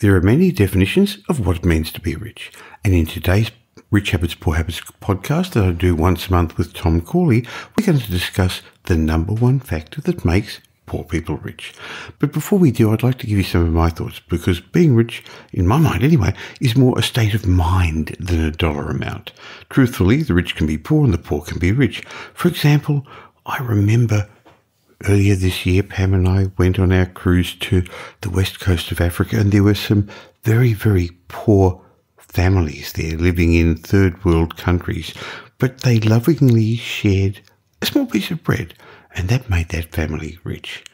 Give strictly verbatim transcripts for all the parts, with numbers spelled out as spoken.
There are many definitions of what it means to be rich, and in today's Rich Habits Poor Habits podcast that I do once a month with Tom Corley, we're going to discuss the number one factor that makes poor people rich. But before we do, I'd like to give you some of my thoughts, because being rich, in my mind anyway, is more a state of mind than a dollar amount. Truthfully, the rich can be poor and the poor can be rich. For example, I remember earlier this year, Pam and I went on our cruise to the west coast of Africa, and there were some very, very poor families there living in third world countries, but they lovingly shared a small piece of bread. And that made that family rich.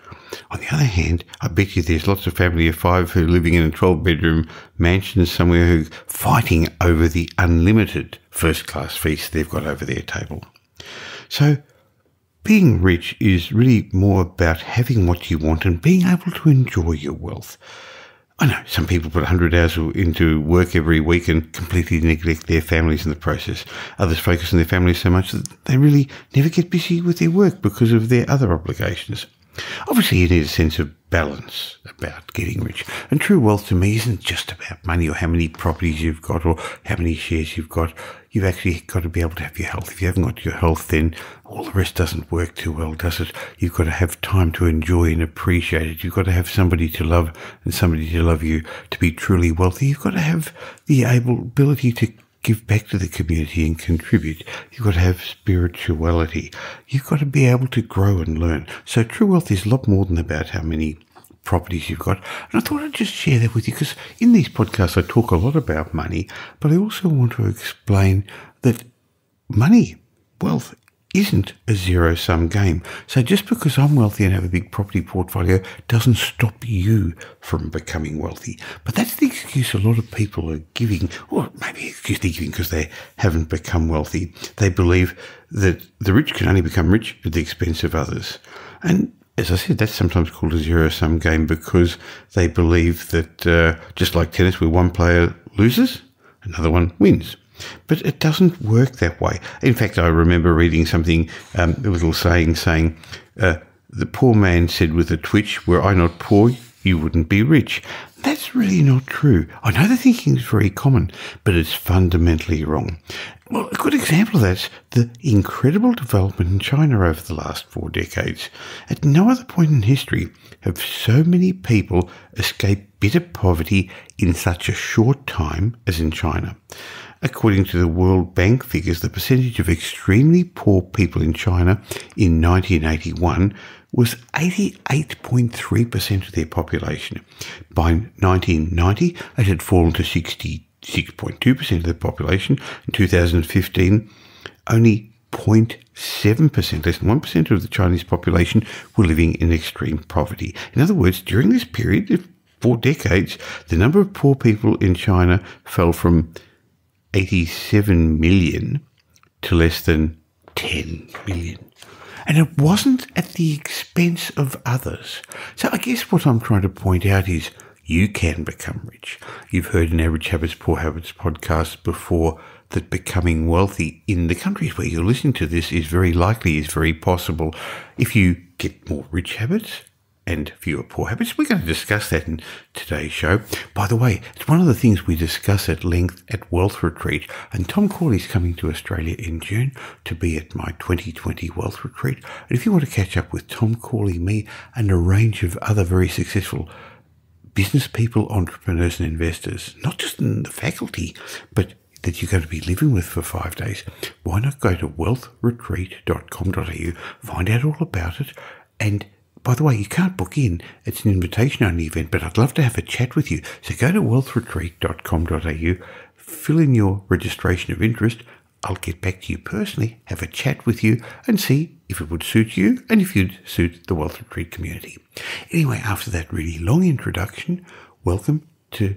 On the other hand, I bet you there's lots of family of five who are living in a twelve-bedroom mansion somewhere who are fighting over the unlimited first-class feast they've got over their table. So being rich is really more about having what you want and being able to enjoy your wealth. I know some people put one hundred hours into work every week and completely neglect their families in the process. Others focus on their families so much that they really never get busy with their work because of their other obligations. Obviously, you need a sense of balance about getting rich. And true wealth to me isn't just about money or how many properties you've got or how many shares you've got. You've actually got to be able to have your health. If you haven't got your health, then all the rest doesn't work too well, does it? You've got to have time to enjoy and appreciate it. You've got to have somebody to love and somebody to love you to be truly wealthy. You've got to have the ability to give back to the community and contribute. You've got to have spirituality. You've got to be able to grow and learn. So true wealth is a lot more than about how many properties you've got. And I thought I'd just share that with you, because in these podcasts I talk a lot about money, but I also want to explain that money, wealth, isn't a zero-sum game. So just because I'm wealthy and have a big property portfolio doesn't stop you from becoming wealthy. But that's the excuse a lot of people are giving, or maybe excuse they're giving because they haven't become wealthy. They believe that the rich can only become rich at the expense of others. And as I said, that's sometimes called a zero-sum game because they believe that uh, just like tennis, where one player loses, another one wins. But it doesn't work that way. In fact, I remember reading something, um, a little saying, saying, uh, the poor man said with a twitch, were I not poor, you wouldn't be rich. That's really not true. I know the thinking is very common, but it's fundamentally wrong. Well, a good example of that's the incredible development in China over the last four decades. At no other point in history have so many people escaped bitter poverty in such a short time as in China. According to the World Bank figures, the percentage of extremely poor people in China in nineteen eighty-one was eighty-eight point three percent of their population. By nineteen ninety, it had fallen to sixty-six point two percent of the population. In two thousand fifteen, only zero point seven percent, less than one percent of the Chinese population were living in extreme poverty. In other words, during this period of four decades, the number of poor people in China fell from eighty-seven million to less than ten million. And it wasn't at the expense of others. So I guess what I'm trying to point out is you can become rich. You've heard in our Rich Habits, Poor Habits podcast before that becoming wealthy in the countries where you're listening to this is very likely, is very possible. If you get more rich habits and fewer poor habits, we're going to discuss that in today's show. By the way, it's one of the things we discuss at length at Wealth Retreat, and Tom Corley's coming to Australia in June to be at my twenty twenty Wealth Retreat. And if you want to catch up with Tom Corley, me, and a range of other very successful business people, entrepreneurs and investors, not just in the faculty, but that you're going to be living with for five days, why not go to wealth retreat dot com dot a u, find out all about it. And by the way, you can't book in. It's an invitation-only event, but I'd love to have a chat with you. So go to wealth retreat dot com dot a u, fill in your registration of interest. I'll get back to you personally, have a chat with you, and see if it would suit you and if you'd suit the Wealth Retreat community. Anyway, after that really long introduction, welcome to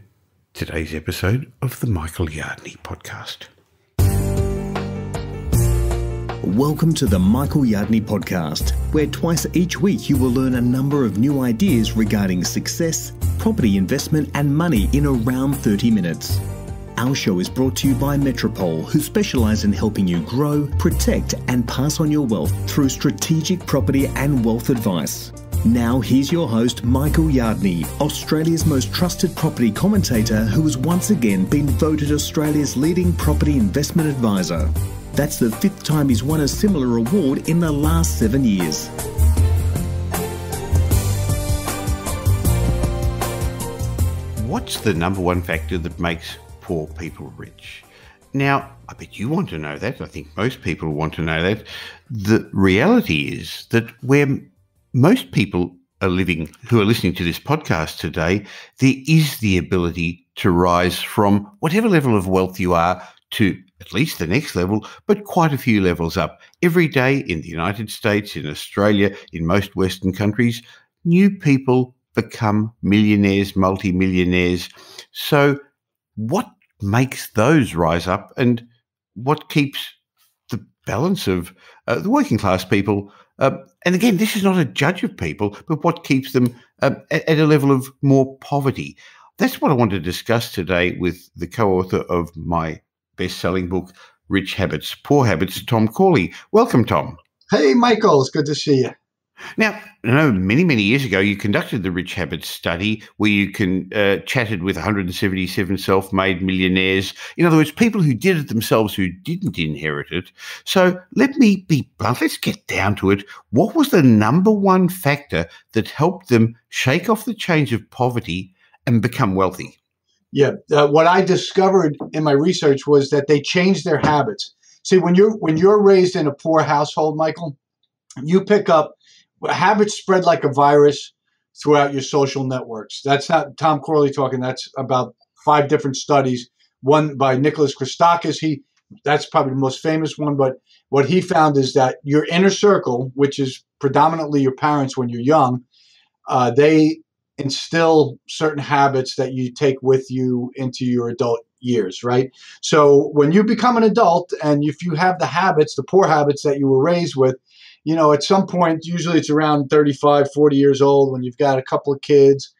today's episode of the Michael Yardney podcast. Welcome to the Michael Yardney podcast, where twice each week you will learn a number of new ideas regarding success, property investment and money in around thirty minutes. Our show is brought to you by Metropole, who specialise in helping you grow, protect and pass on your wealth through strategic property and wealth advice. Now here's your host, Michael Yardney, Australia's most trusted property commentator who has once again been voted Australia's leading property investment advisor. That's the fifth time he's won a similar award in the last seven years. What's the number one factor that makes poor people rich? Now, I bet you want to know that. I think most people want to know that. The reality is that we're most people are living who are listening to this podcast today, there is the ability to rise from whatever level of wealth you are to at least the next level, but quite a few levels up. Every day in the United States, in Australia, in most Western countries, new people become millionaires, multimillionaires. So what makes those rise up, and what keeps the balance of uh, the working class people? Uh, and again, this is not a judge of people, but what keeps them uh, at a level of more poverty? That's what I want to discuss today with the co-author of my best-selling book, Rich Habits, Poor Habits, Tom Corley. Welcome, Tom. Hey, Michael. It's good to see you. Now, I know many, many years ago you conducted the Rich Habits study where you can uh, chatted with one hundred seventy-seven self-made millionaires. In other words, people who did it themselves who didn't inherit it. So let me be blunt. Let's get down to it. What was the number one factor that helped them shake off the chains of poverty and become wealthy? Yeah. Uh, what I discovered in my research was that they changed their habits. See, when you're, when you're raised in a poor household, Michael, you pick up habits spread like a virus throughout your social networks. That's not Tom Corley talking. That's about five different studies, one by Nicholas Christakis. He, that's probably the most famous one. But what he found is that your inner circle, which is predominantly your parents when you're young, uh, they instill certain habits that you take with you into your adult years, right? So when you become an adult and if you have the habits, the poor habits that you were raised with, you know, at some point, usually it's around thirty-five, forty years old when you've got a couple of kids,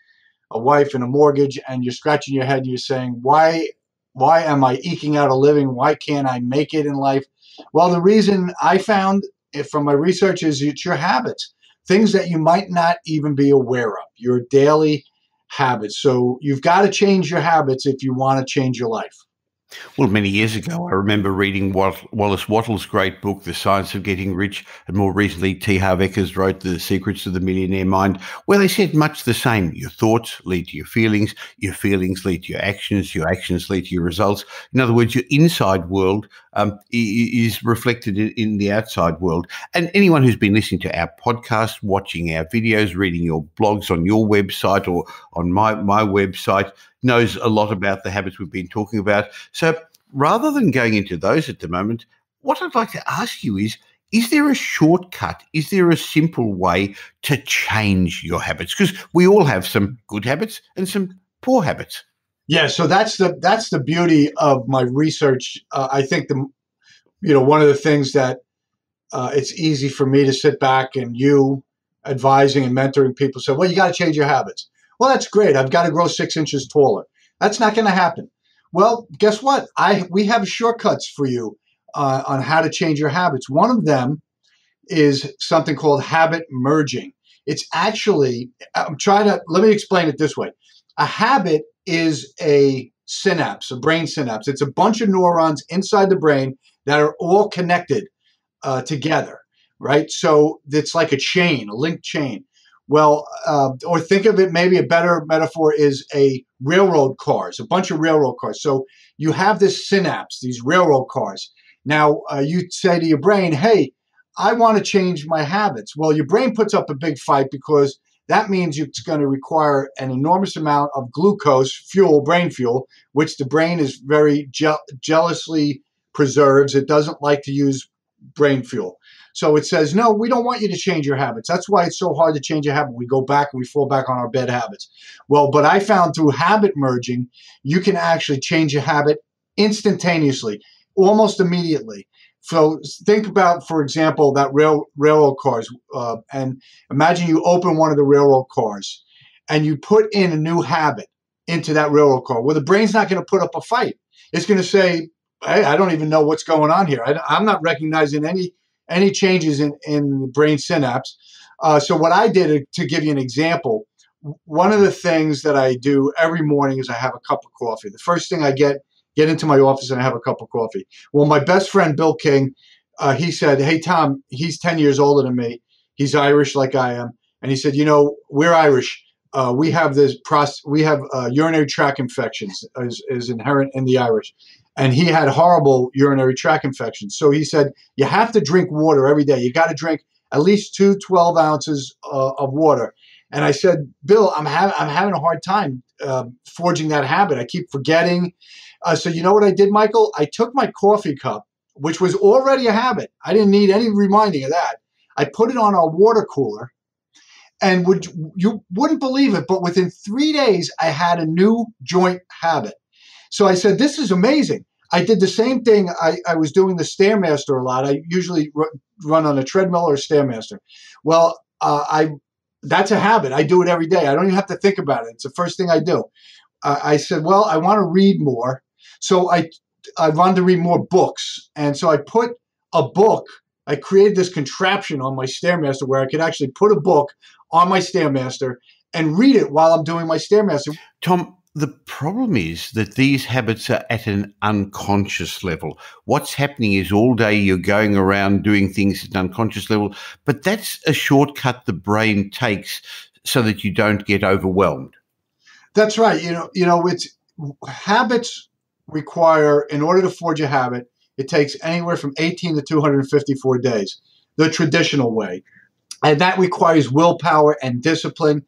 a wife and a mortgage, and you're scratching your head and you're saying, why, why am I eking out a living? Why can't I make it in life? Well, the reason I found it from my research is it's your habits, things that you might not even be aware of, your daily habits. So you've got to change your habits if you want to change your life. Well, many years ago, I remember reading Wallace Wattles' great book, The Science of Getting Rich, and more recently, T. Harv Eker wrote The Secrets of the Millionaire Mind, where they said much the same. Your thoughts lead to your feelings, your feelings lead to your actions, your actions lead to your results. In other words, your inside world um, is reflected in the outside world. And anyone who's been listening to our podcast, watching our videos, reading your blogs on your website or on my, my website, knows a lot about the habits we've been talking about. So rather than going into those at the moment, what I'd like to ask you is, is there a shortcut? Is there a simple way to change your habits? Because we all have some good habits and some poor habits. Yeah, so that's the that's the beauty of my research. Uh, I think, the, you know, one of the things that uh, it's easy for me to sit back and you advising and mentoring people say, well, you got to change your habits. Well, that's great. I've got to grow six inches taller. That's not going to happen. Well, guess what? I we have shortcuts for you uh, on how to change your habits. One of them is something called habit merging. It's actually, I'm trying to, let me explain it this way. A habit is a synapse, a brain synapse. It's a bunch of neurons inside the brain that are all connected uh, together, right? So it's like a chain, a linked chain. Well, uh, or think of it, maybe a better metaphor is a railroad cars, a bunch of railroad cars. So you have this synapse, these railroad cars. Now uh, you say to your brain, hey, I want to change my habits. Well, your brain puts up a big fight because that means it's going to require an enormous amount of glucose fuel, brain fuel, which the brain is very je jealously preserves. It doesn't like to use brain fuel. So it says, no, we don't want you to change your habits. That's why it's so hard to change a habit. We go back and we fall back on our bad habits. Well, but I found through habit merging, you can actually change a habit instantaneously, almost immediately. So think about, for example, that rail, railroad cars. Uh, and imagine you open one of the railroad cars and you put in a new habit into that railroad car. Well, the brain's not going to put up a fight. It's going to say, hey, I don't even know what's going on here. I, I'm not recognizing any Any changes in, in brain synapse. Uh, so what I did, to give you an example, one of the things that I do every morning is I have a cup of coffee. The first thing I get, get into my office and I have a cup of coffee. Well, my best friend, Bill King, uh, he said, hey, Tom, he's ten years older than me. He's Irish like I am. And he said, you know, we're Irish. Uh, we have this prost- we have uh, urinary tract infections is, is inherent in the Irish. And he had horrible urinary tract infections. So he said, you have to drink water every day. You got to drink at least two twelve ounces uh, of water. And I said, Bill, I'm, ha- I'm having a hard time uh, forging that habit. I keep forgetting. Uh, so you know what I did, Michael? I took my coffee cup, which was already a habit. I didn't need any reminding of that. I put it on our water cooler. And would you wouldn't believe it, but within three days, I had a new joint habit. So I said, this is amazing. I did the same thing. I, I was doing the Stairmaster a lot. I usually r- run on a treadmill or a Stairmaster. Well, uh, I that's a habit. I do it every day. I don't even have to think about it. It's the first thing I do. Uh, I said, well, I want to read more. So I, I wanted to read more books. And so I put a book. I created this contraption on my Stairmaster where I could actually put a book on my Stairmaster and read it while I'm doing my Stairmaster. Tom, the problem is that these habits are at an unconscious level. What's happening is all day you're going around doing things at an unconscious level, but that's a shortcut the brain takes so that you don't get overwhelmed. That's right. You know, you know, it's habits require, in order to forge a habit, it takes anywhere from eighteen to two hundred fifty-four days, the traditional way. And that requires willpower and discipline.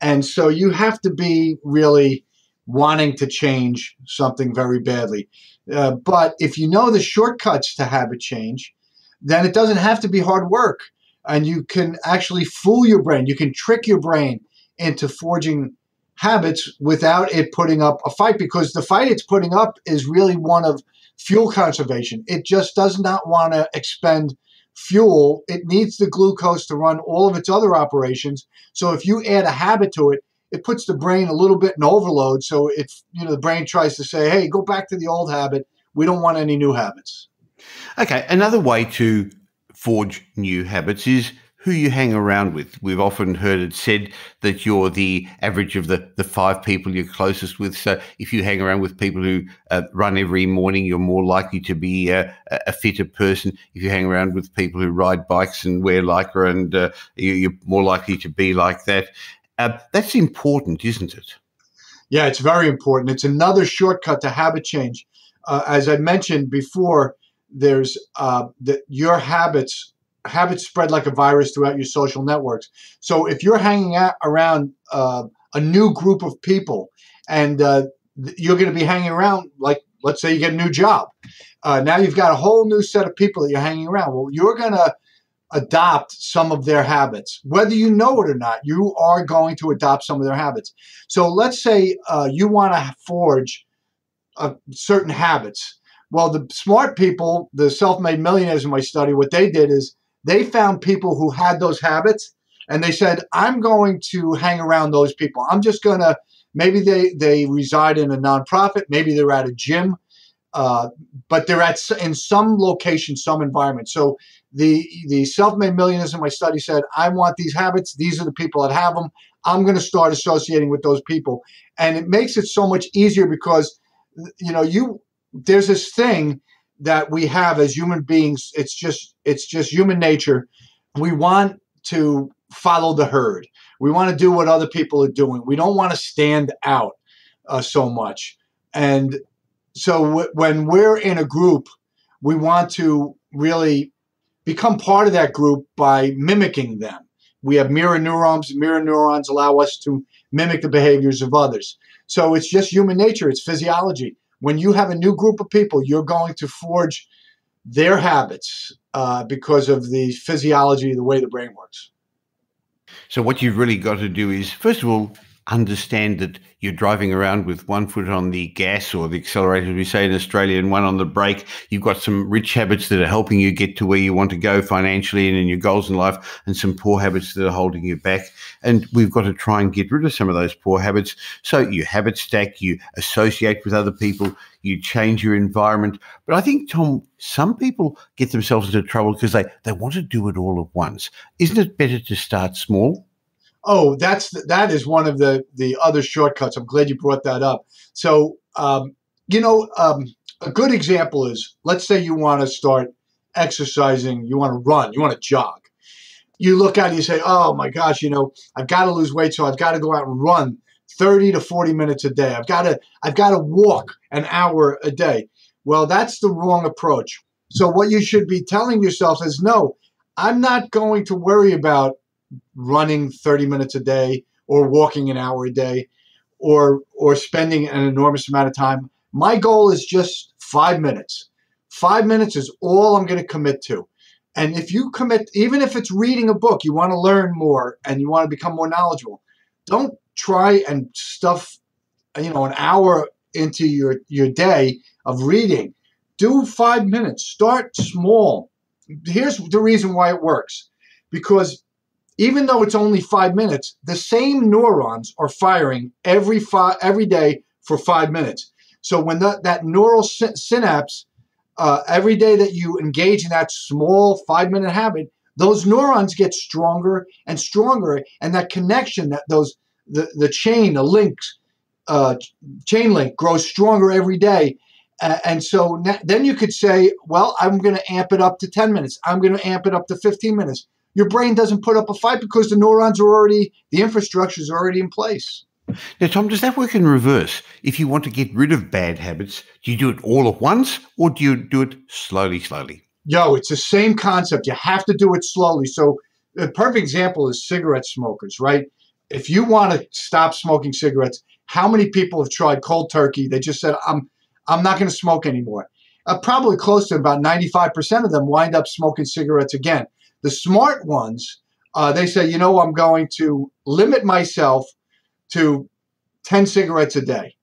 And so you have to be really wanting to change something very badly. Uh, but if you know the shortcuts to habit change, then it doesn't have to be hard work. And you can actually fool your brain. You can trick your brain into forging habits without it putting up a fight, because the fight it's putting up is really one of fuel conservation. It just does not want to expend fuel. It needs the glucose to run all of its other operations. So if you add a habit to it, it puts the brain a little bit in overload. So it's, you know, the brain tries to say, hey, go back to the old habit. We don't want any new habits. Okay. Another way to forge new habits is who you hang around with. We've often heard it said that you're the average of the, the five people you're closest with. So if you hang around with people who uh, run every morning, you're more likely to be uh, a fitter person. If you hang around with people who ride bikes and wear lycra, and uh, you, you're more likely to be like that. Uh, that's important, isn't it? Yeah, it's very important. It's another shortcut to habit change. Uh, as I mentioned before, there's uh, the, your habits – habits spread like a virus throughout your social networks. So if you're hanging out around uh, a new group of people, and uh, you're going to be hanging around, like, let's say you get a new job. Uh, now you've got a whole new set of people that you're hanging around. Well, you're going to adopt some of their habits. Whether you know it or not, you are going to adopt some of their habits. So let's say uh, you want to forge uh, certain habits. Well, the smart people, the self-made millionaires in my study, what they did is they found people who had those habits, and they said, I'm going to hang around those people. I'm just going to, maybe they, they reside in a nonprofit, maybe they're at a gym, uh, but they're at in some location, some environment. So the, the self-made millionaires in my study said, I want these habits. These are the people that have them. I'm going to start associating with those people. And it makes it so much easier because, you know, you there's this thing that we have as human beings. It's just it's just human nature. We want to follow the herd. We want to do what other people are doing. We don't want to stand out uh, so much. And so w- when we're in a group, we want to really become part of that group by mimicking them. We have mirror neurons. Mirror neurons allow us to mimic the behaviors of others. So it's just human nature. It's physiology. When you have a new group of people, you're going to forge their habits uh, because of the physiology, the way the brain works. So what you've really got to do is, first of all, understand that you're driving around with one foot on the gas or the accelerator, as we say in Australia, and one on the brake. You've got some rich habits that are helping you get to where you want to go financially and in your goals in life, and some poor habits that are holding you back. And we've got to try and get rid of some of those poor habits. So you habit stack, you associate with other people, you change your environment. But I think, Tom, some people get themselves into trouble because they, they want to do it all at once. Isn't it better to start small? Oh, that's that is one of the the other shortcuts. I'm glad you brought that up. So, um, you know, um, a good example is, let's say you want to start exercising, you want to run, you want to jog. You look out and you say, oh my gosh, you know, I've got to lose weight, so I've got to go out and run thirty to forty minutes a day. I've got to I've got to walk an hour a day. Well, that's the wrong approach. So what you should be telling yourself is, no, I'm not going to worry about running thirty minutes a day or walking an hour a day or or spending an enormous amount of time. My goal is just five minutes. Five minutes is all I'm going to commit to. And if you commit, even if it's reading a book, you want to learn more and you want to become more knowledgeable, don't try and stuff, you know, an hour into your, your day of reading. Do five minutes. Start small. Here's the reason why it works. Because even though it's only five minutes, the same neurons are firing every fi every day for five minutes. So when the, that neural sy synapse, uh, every day that you engage in that small five-minute habit, those neurons get stronger and stronger, and that connection, that those the the chain, the links, uh, chain link grows stronger every day. Uh, and so then you could say, well, I'm going to amp it up to ten minutes. I'm going to amp it up to fifteen minutes. Your brain doesn't put up a fight because the neurons are already, the infrastructure is already in place. Now, Tom, does that work in reverse? If you want to get rid of bad habits, do you do it all at once or do you do it slowly, slowly? Yo, it's the same concept. You have to do it slowly. So the perfect example is cigarette smokers, right? If you want to stop smoking cigarettes, how many people have tried cold turkey? They just said, I'm, I'm not going to smoke anymore. Uh, probably close to about ninety-five percent of them wind up smoking cigarettes again. The smart ones, uh, they say, you know, I'm going to limit myself to ten cigarettes a day.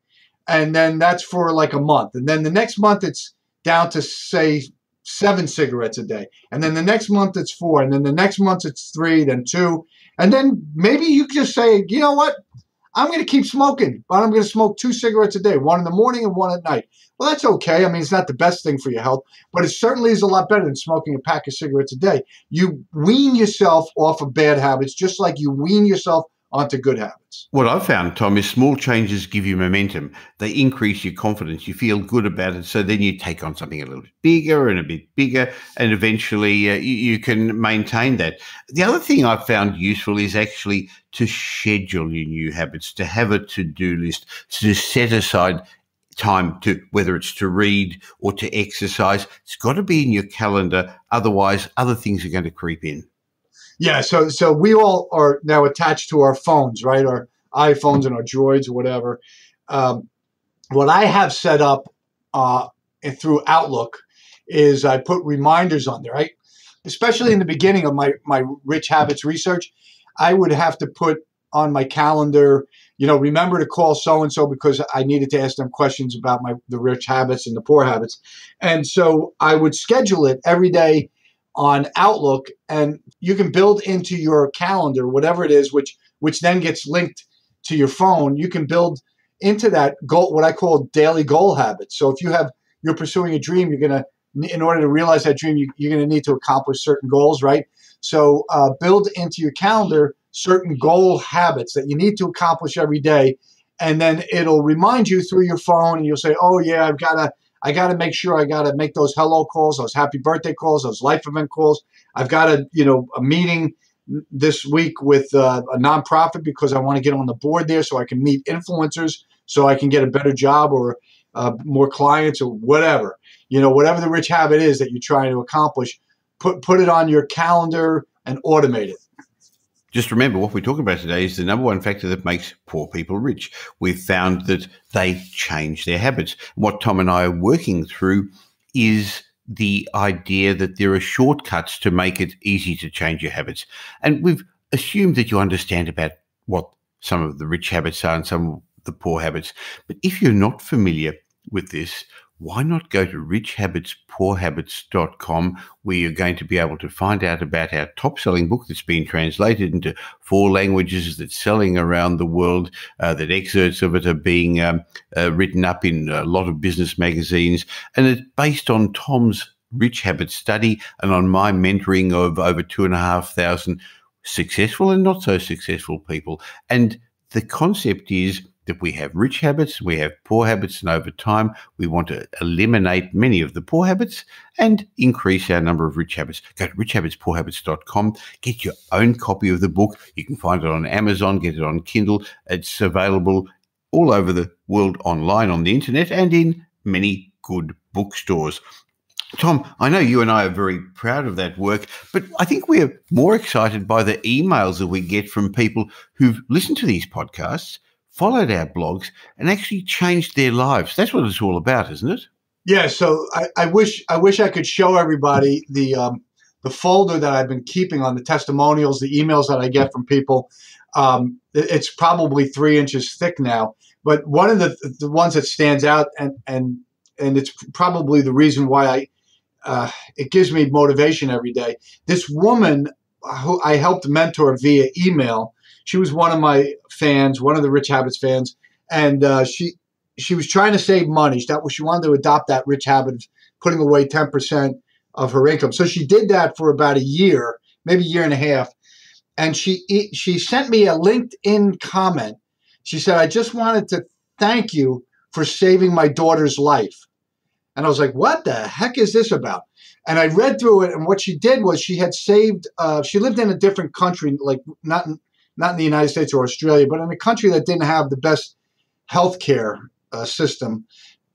And then that's for like a month. And then the next month, it's down to, say, seven cigarettes a day. And then the next month, it's four. And then the next month, it's three, then two. And then maybe you just say, you know what? I'm going to keep smoking, but I'm going to smoke two cigarettes a day, one in the morning and one at night. Well, that's okay. I mean, it's not the best thing for your health, but it certainly is a lot better than smoking a pack of cigarettes a day. You wean yourself off of bad habits just like you wean yourself onto good habits. What I've found, Tom, is small changes give you momentum. They increase your confidence. You feel good about it. So then you take on something a little bit bigger and a bit bigger, and eventually uh, you, you can maintain that. The other thing I've found useful is actually to schedule your new habits, to have a to-do list, to set aside time to, whether it's to read or to exercise. It's got to be in your calendar. Otherwise, other things are going to creep in. Yeah, so so we all are now attached to our phones, right? Our iPhones and our droids or whatever. Um, what I have set up uh, through Outlook is I put reminders on there, right? Especially in the beginning of my, my Rich Habits research, I would have to put on my calendar, you know, remember to call so-and-so because I needed to ask them questions about my the Rich Habits and the Poor Habits. And so I would schedule it every day on Outlook, and you can build into your calendar, whatever it is, which which then gets linked to your phone. You can build into that goal, what I call daily goal habits. So if you have, you're pursuing a dream, you're going to, in order to realize that dream, you, you're going to need to accomplish certain goals, right? So uh, build into your calendar certain goal habits that you need to accomplish every day. And then it'll remind you through your phone, and you'll say, oh yeah, I've got to, I got to make sure I got to make those hello calls, those happy birthday calls, those life event calls. I've got a, you know, a meeting this week with uh, a nonprofit because I want to get on the board there so I can meet influencers, so I can get a better job or uh, more clients or whatever. You know, whatever the rich habit is that you're trying to accomplish, put, put it on your calendar and automate it. Just remember, what we're talking about today is the number one factor that makes poor people rich. We've found that they change their habits. What Tom and I are working through is the idea that there are shortcuts to make it easy to change your habits. And we've assumed that you understand about what some of the rich habits are and some of the poor habits. But if you're not familiar with this, why not go to rich habits poor habits dot com, where you're going to be able to find out about our top-selling book that's been translated into four languages, that's selling around the world, uh, that excerpts of it are being um, uh, written up in a lot of business magazines. And it's based on Tom's Rich Habits study and on my mentoring of over two and a half thousand successful and not so successful people. And the concept is that we have rich habits, we have poor habits, and over time we want to eliminate many of the poor habits and increase our number of rich habits. Go to rich habits poor habits dot com, get your own copy of the book. You can find it on Amazon, get it on Kindle. It's available all over the world online, on the internet, and in many good bookstores. Tom, I know you and I are very proud of that work, but I think we're more excited by the emails that we get from people who've listened to these podcasts, followed our blogs, and actually changed their lives. That's what it's all about, isn't it? Yeah. So I, I wish I wish I could show everybody the um, the folder that I've been keeping on the testimonials, the emails that I get from people. Um, it's probably three inches thick now. But one of the the ones that stands out, and and and it's probably the reason why I uh, it gives me motivation every day. This woman who I helped mentor via email. She was one of my fans, one of the Rich Habits fans, and uh, she she was trying to save money. That was, she wanted to adopt that rich habit of putting away ten percent of her income. So she did that for about a year, maybe a year and a half, and she she sent me a LinkedIn comment. She said, "I just wanted to thank you for saving my daughter's life." And I was like, "What the heck is this about?" And I read through it, and what she did was she had saved uh, – she lived in a different country, like not – not in the United States or Australia, but in a country that didn't have the best healthcare uh, system.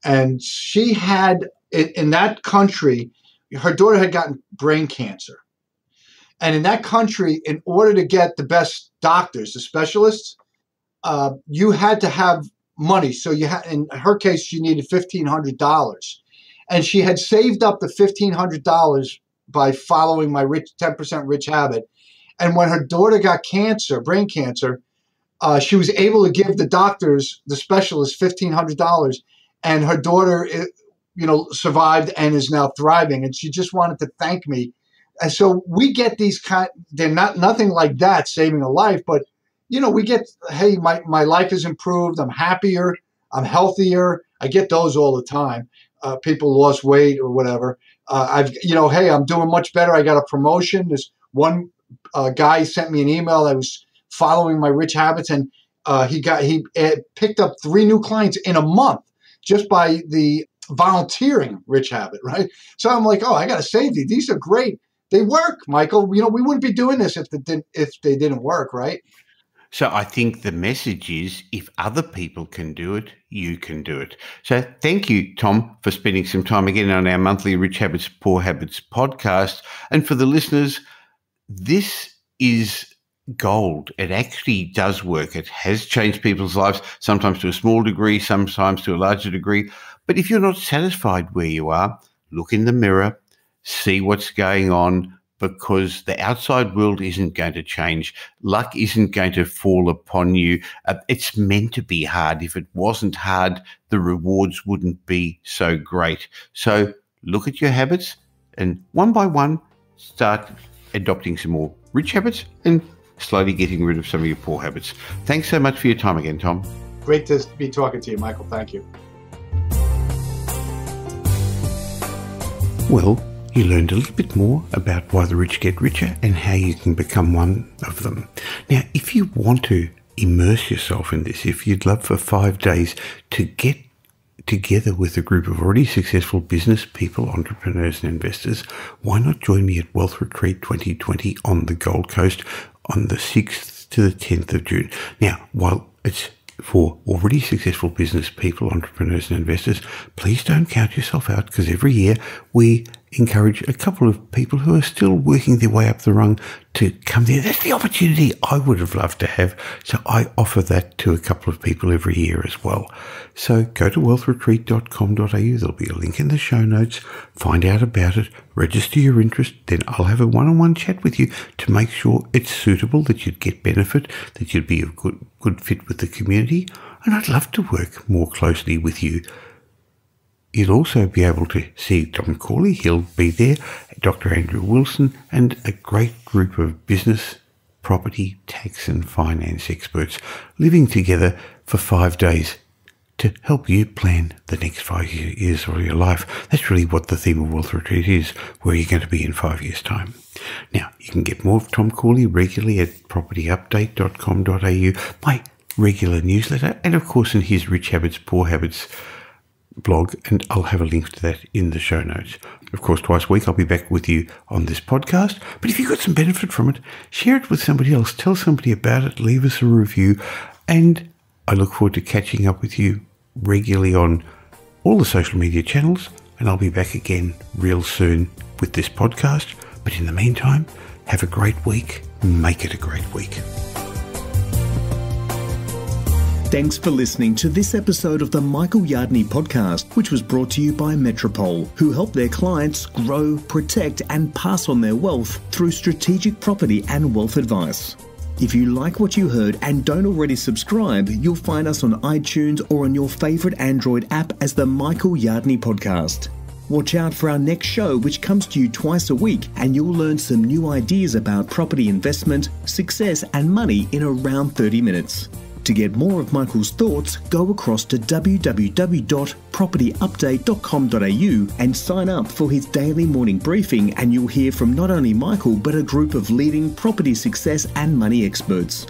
And she had, in, in that country, her daughter had gotten brain cancer. And in that country, in order to get the best doctors, the specialists, uh, you had to have money. So you had, in her case, she needed fifteen hundred dollars. And she had saved up the fifteen hundred dollars by following my rich ten percent rich habit. And when her daughter got cancer, brain cancer, uh, she was able to give the doctors, the specialists, fifteen hundred dollars. And her daughter, you know, survived and is now thriving. And she just wanted to thank me. And so we get these kind, they're not nothing like that, saving a life. But, you know, we get, hey, my, my life is improved. I'm happier. I'm healthier. I get those all the time. Uh, people lost weight or whatever. Uh, I've, you know, hey, I'm doing much better. I got a promotion. There's one A uh, guy sent me an email that was following my rich habits, and uh, he got he uh, picked up three new clients in a month just by the volunteering rich habit, right? So I'm like, oh, I got to save these. These are great. They work, Michael. You know, we wouldn't be doing this if they didn't if they didn't work, right? So I think the message is, if other people can do it, you can do it. So thank you, Tom, for spending some time again on our monthly Rich Habits, Poor Habits podcast, and for the listeners. This is gold. It actually does work. It has changed people's lives, sometimes to a small degree, sometimes to a larger degree. But if you're not satisfied where you are, look in the mirror, see what's going on, because the outside world isn't going to change. Luck isn't going to fall upon you. Uh, it's meant to be hard. If it wasn't hard, the rewards wouldn't be so great. So look at your habits, and one by one, start adopting some more rich habits and slowly getting rid of some of your poor habits. Thanks so much for your time again, Tom. Great to be talking to you, Michael. Thank you. Well, you learned a little bit more about why the rich get richer and how you can become one of them. Now, if you want to immerse yourself in this, if you'd love for five days to get together with a group of already successful business people, entrepreneurs and investors, why not join me at Wealth Retreat twenty twenty on the Gold Coast on the sixth to the tenth of June. Now, while it's for already successful business people, entrepreneurs and investors, please don't count yourself out, because every year we encourage a couple of people who are still working their way up the rung to come there. That's the opportunity I would have loved to have. So I offer that to a couple of people every year as well. So go to wealth retreat dot com dot a u. There'll be a link in the show notes. Find out about it. Register your interest. Then I'll have a one-on-one chat with you to make sure it's suitable, that you'd get benefit, that you'd be a good, good fit with the community. And I'd love to work more closely with you. You'll also be able to see Tom Corley. He'll be there, Doctor Andrew Wilson, and a great group of business, property, tax and finance experts living together for five days to help you plan the next five years of your life. That's really what the theme of Wealth Retreat is, where you're going to be in five years' time. Now, you can get more of Tom Corley regularly at property update dot com dot a u, my regular newsletter, and of course in his Rich Habits, Poor Habits blog, and I'll have a link to that in the show notes. Of course, twice a week I'll be back with you on this podcast, but if you got some benefit from it, share it with somebody else, tell somebody about it, leave us a review, and I look forward to catching up with you regularly on all the social media channels, and I'll be back again real soon with this podcast. But in the meantime, have a great week. Make it a great week. Thanks for listening to this episode of the Michael Yardney podcast, which was brought to you by Metropole, who help their clients grow, protect, and pass on their wealth through strategic property and wealth advice. If you like what you heard and don't already subscribe, you'll find us on iTunes or on your favorite Android app as the Michael Yardney podcast. Watch out for our next show, which comes to you twice a week, and you'll learn some new ideas about property investment, success, and money in around thirty minutes. To get more of Michael's thoughts, go across to w w w dot property update dot com dot a u and sign up for his daily morning briefing, and you'll hear from not only Michael but a group of leading property success and money experts.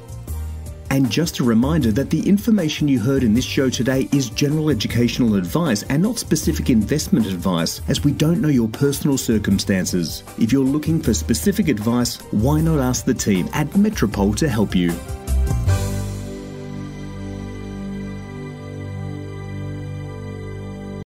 And just a reminder that the information you heard in this show today is general educational advice and not specific investment advice, as we don't know your personal circumstances. If you're looking for specific advice, why not ask the team at Metropole to help you?